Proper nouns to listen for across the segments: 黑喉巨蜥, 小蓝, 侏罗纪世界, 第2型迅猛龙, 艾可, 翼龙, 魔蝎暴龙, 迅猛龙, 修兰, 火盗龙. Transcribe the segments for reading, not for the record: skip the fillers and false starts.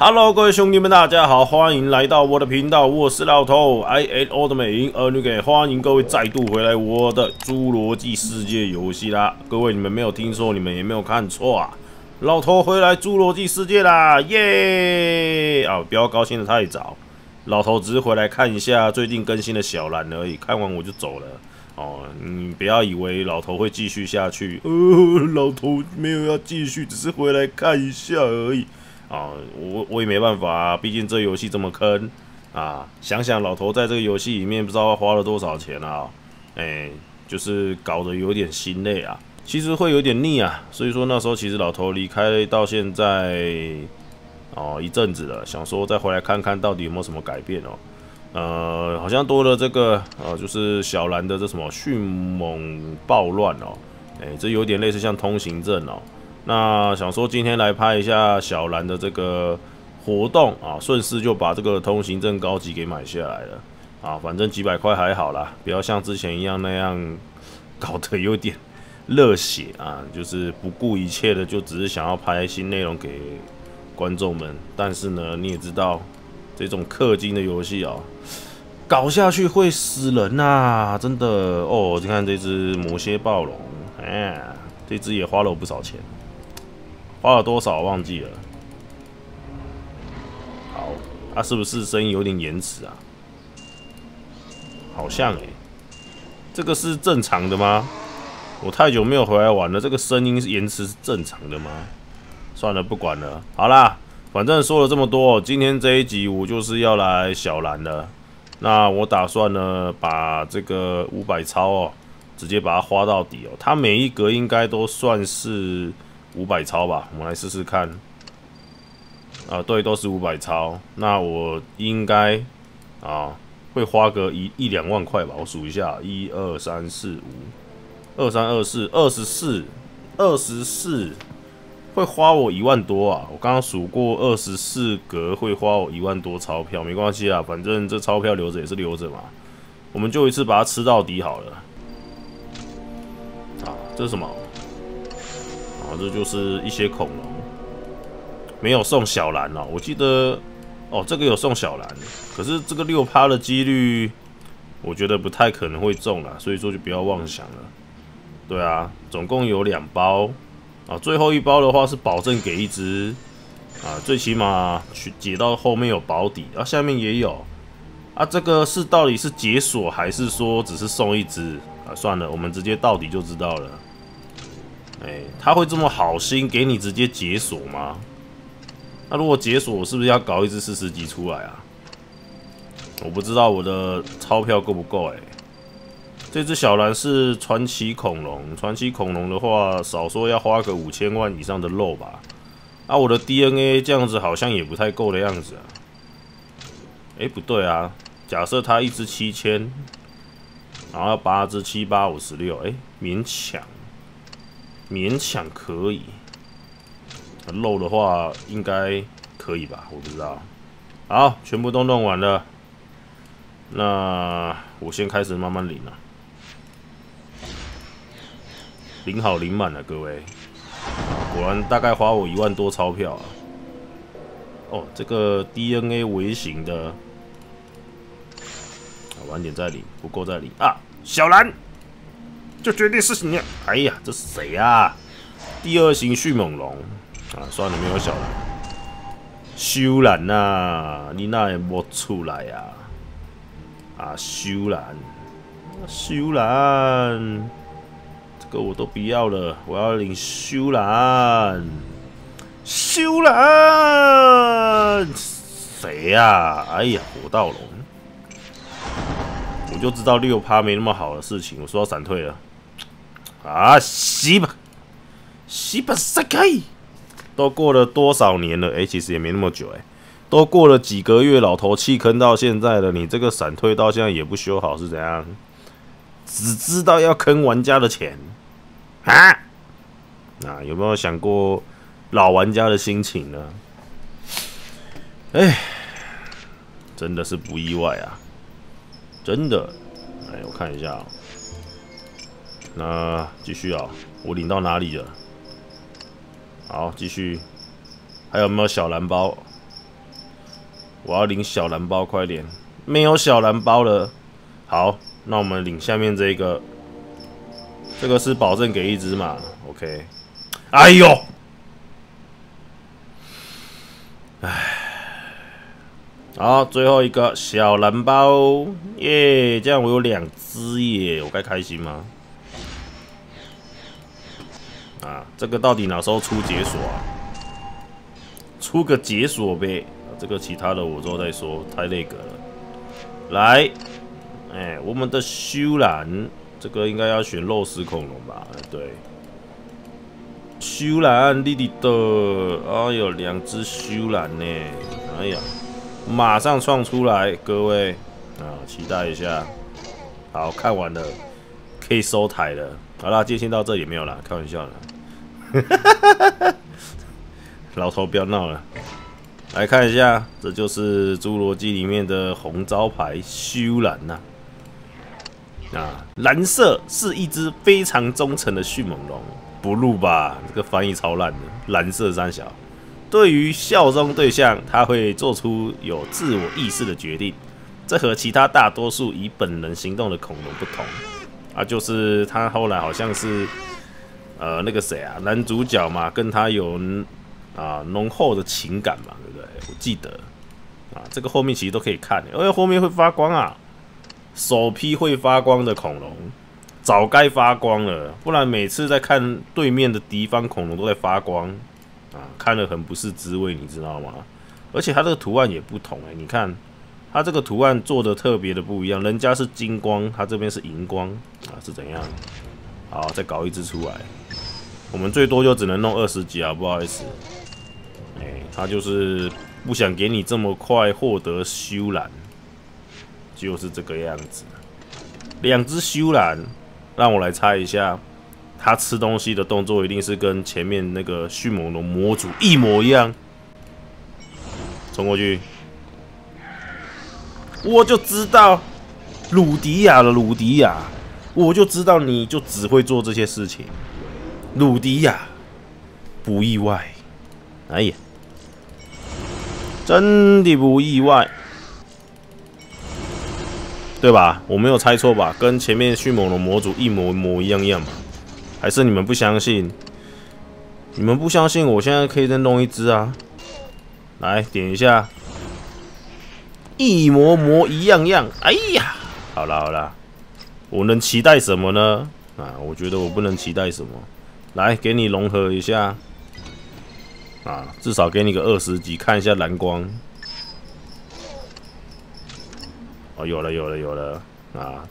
Hello， 各位兄弟们，大家好，欢迎来到我的频道，我是老头 ，I N O 的美银儿女给，欢迎各位再度回来我的侏罗纪世界游戏啦！各位，你们没有听错，你们也没有看错啊，老头回来侏罗纪世界啦，耶！啊，不要高兴的太早，老头只是回来看一下最近更新的小蓝而已，看完我就走了。哦，你不要以为老头会继续下去，老头没有要继续，只是回来看一下而已。 啊，我也没办法啊，毕竟这游戏这么坑啊！想想老头在这个游戏里面不知道花了多少钱啊，哎，就是搞得有点心累啊，其实会有点腻啊，所以说那时候其实老头离开到现在哦一阵子了，想说再回来看看到底有没有什么改变哦。好像多了这个就是小蓝的这什么迅猛暴乱哦，哎，这有点类似像通行证哦。 那想说今天来拍一下小蓝的这个活动啊，顺势就把这个通行证高级给买下来了啊，反正几百块还好啦，不要像之前一样那样搞得有点热血啊，就是不顾一切的就只是想要拍新内容给观众们。但是呢，你也知道这种氪金的游戏哦，搞下去会死人啊，真的哦。你看这只魔蝎暴龙，哎，这只也花了我不少钱。 花了多少忘记了。好，它、是不是声音有点延迟啊？好像这个是正常的吗？我太久没有回来玩了，这个声音延迟是正常的吗？算了，不管了。好啦，反正说了这么多，今天这一集我就是要来小蓝了。那我打算呢，把这个500超哦，直接把它花到底哦。它每一格应该都算是。 500超吧，我们来试试看。啊，对，都是500超。那我应该啊会花个1、2万块吧。我数一下，1、2、3、4、5、23、24、24，会花我1万多啊。我刚刚数过，24格会花我1万多钞票，没关系啊，反正这钞票留着也是留着嘛。我们就一次把它吃到底好了。啊，这是什么？ 啊，这就是一些恐龙，没有送小蓝哦。我记得，哦，这个有送小蓝，可是这个6%的几率，我觉得不太可能会中啦，所以说就不要妄想了。对啊，总共有2包啊，最后一包的话是保证给一只啊，最起码去解到后面有保底啊，下面也有啊。这个是到底是解锁还是说只是送一只啊？算了，我们直接到底就知道了。 哎，他会这么好心给你直接解锁吗？那如果解锁，我是不是要搞一只40级出来啊？我不知道我的钞票够不够哎。这只小蓝是传奇恐龙，传奇恐龙的话，少说要花个5000万以上的肉吧。啊，我的 DNA 这样子好像也不太够的样子啊。哎，不对啊，假设它一只7000，然后8只7856，哎，勉强。 勉强可以，肉的话应该可以吧？我不知道。好，全部都弄完了，那我先开始慢慢领了，领好领满了，各位。果然大概花我1万多钞票啊！哦，这个 DNA 微型的，晚点再领，不够再领啊！小蓝。 就决定是你了。哎呀，这是谁啊？第2型迅猛龙啊，算了，没有小蓝。修兰呐，你那也摸出来呀、啊？啊，修兰，修兰，这个我都不要了，我要领修兰。修兰，谁呀？哎呀，火盗龙，我就知道6%没那么好的事情，我说要闪退了。 啊，西吧，西吧，塞开！都过了多少年了？哎、欸，其实也没那么久哎、欸，都过了几个月，老头弃坑到现在了，你这个闪退到现在也不修好是怎样？只知道要坑玩家的钱啊！那有没有想过老玩家的心情呢？哎，真的是不意外啊，真的。哎，我看一下、喔。 那继续啊，我领到哪里了？好，继续，还有没有小蓝包？我要领小蓝包，快点！没有小蓝包了。好，那我们领下面这个，这个是保证给一只嘛 ？OK。哎呦！哎。 好，最后一个小蓝包耶！这样我有两只耶，我该开心吗？啊，这个到底哪时候出解锁啊？出个解锁呗，这个其他的我之后再说，太那个了。来，哎，我们的修兰，这个应该要选肉食恐龙吧？对，修兰弟弟的，哎呦，两只修兰呢，哎呀。 马上创出来，各位啊，期待一下。好看完了，可以收台了。好啦，今天先到这里没有啦，开玩笑啦。老头不要闹了，来看一下，这就是《侏罗纪》里面的红招牌修兰呐。啊，蓝色是一只非常忠诚的迅猛龙，不入吧？这个翻译超烂的，蓝色三小。 对于效忠对象，他会做出有自我意识的决定，这和其他大多数以本能行动的恐龙不同啊。就是他后来好像是那个谁啊，男主角嘛，跟他有啊浓厚的情感嘛，对不对？我记得啊，这个后面其实都可以看，因为后面会发光啊。首批会发光的恐龙早该发光了，不然每次在看对面的敌方恐龙都在发光。 啊，看了很不是滋味，你知道吗？而且它这个图案也不同哎、欸，你看它这个图案做的特别的不一样，人家是金光，它这边是荧光啊，是怎样？好，再搞一只出来，我们最多就只能弄20几啊，不好意思。哎，他就是不想给你这么快获得修兰，就是这个样子。两只修兰，让我来猜一下。 它吃东西的动作一定是跟前面那个迅猛龙模组一模一样，冲过去，我就知道鲁迪亚了，鲁迪亚，我就知道你就只会做这些事情，鲁迪亚，不意外，哎呀，真的不意外，对吧？我没有猜错吧？跟前面迅猛龙模组一模一样嘛。 还是你们不相信？你们不相信，我现在可以再弄一只啊！来点一下，一模模一样样。哎呀，好啦好啦，我能期待什么呢？啊，我觉得我不能期待什么。来，给你融合一下，啊，至少给你个20几，看一下蓝光。哦，有了有了有了啊！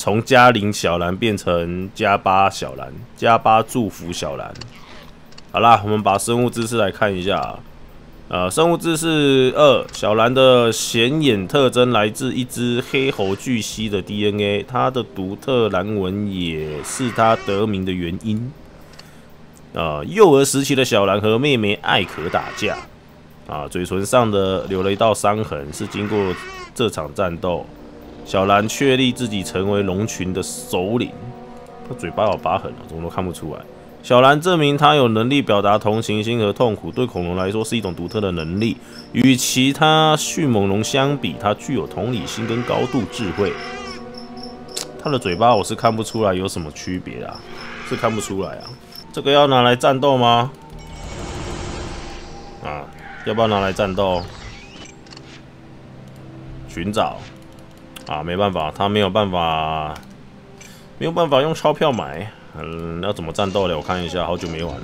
从加0小蓝变成加8小蓝，加8祝福小蓝。好啦，我们把生物知识来看一下、啊。生物知识2，小蓝的显眼特征来自一只黑喉巨蜥的 DNA， 它的独特蓝纹也是它得名的原因。幼儿时期的小蓝和妹妹艾可打架，啊，嘴唇上的留了一道伤痕，是经过这场战斗。 小蓝确立自己成为龙群的首领，他嘴巴有疤痕啊，怎么都看不出来。小蓝证明他有能力表达同情心和痛苦，对恐龙来说是一种独特的能力。与其他迅猛龙相比，它具有同理心跟高度智慧。他的嘴巴我是看不出来有什么区别啊，是看不出来啊。这个要拿来战斗吗？啊，要不要拿来战斗？寻找。 啊，没办法，他没有办法用钞票买。嗯，要怎么战斗嘞？我看一下，好久没玩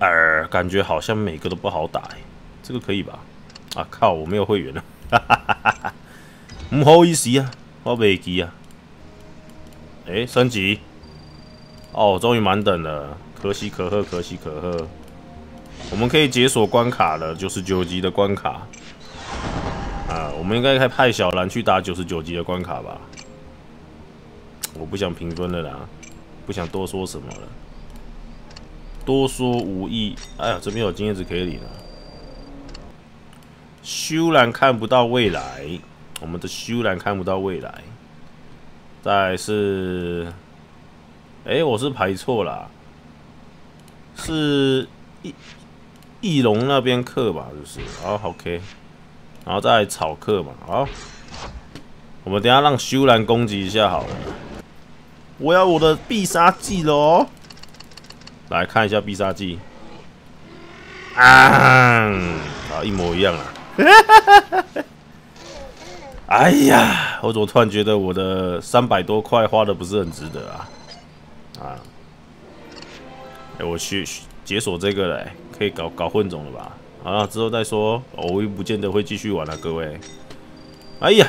了。感觉好像每个都不好打、欸，这个可以吧？啊靠，我没有会员了，哈哈哈哈哈！不好意思啊，我没记啊。哎，升级！哦，终于满等了，可喜可贺，可喜可贺。我们可以解锁关卡了，99级的关卡。 啊，我们应该派小蓝去打99级的关卡吧？我不想评分了啦，不想多说什么了，多说无益。哎呀，这边有经验值可以领了。修兰看不到未来，我们的修兰看不到未来。再来是，我是排错啦，是翼龙那边克吧，就是好 OK， 然后再草克嘛。好，我们等一下让修兰攻击一下好了。我要我的必杀技了哦！来看一下必杀技啊，好一模一样啊！哎呀，我怎么突然觉得我的300多块花的不是很值得啊？啊！哎、欸，我去解锁这个嘞、欸，可以搞混种了吧？啊，之后再说，我又不见得会继续玩了、啊，各位。哎呀，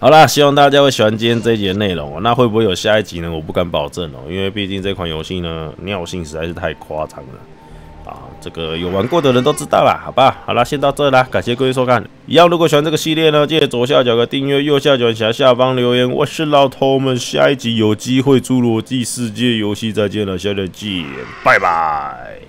好啦，希望大家会喜欢今天这一集的内容哦。那会不会有下一集呢？我不敢保证哦，因为毕竟这款游戏呢，尿性实在是太夸张了啊！这个有玩过的人都知道啦，好吧？好啦，先到这啦，感谢各位收看。一样，如果喜欢这个系列呢，记得左下角的订阅，右下角下方留言。我是老头们，下一集有机会侏罗纪世界游戏再见了，下期见，拜拜。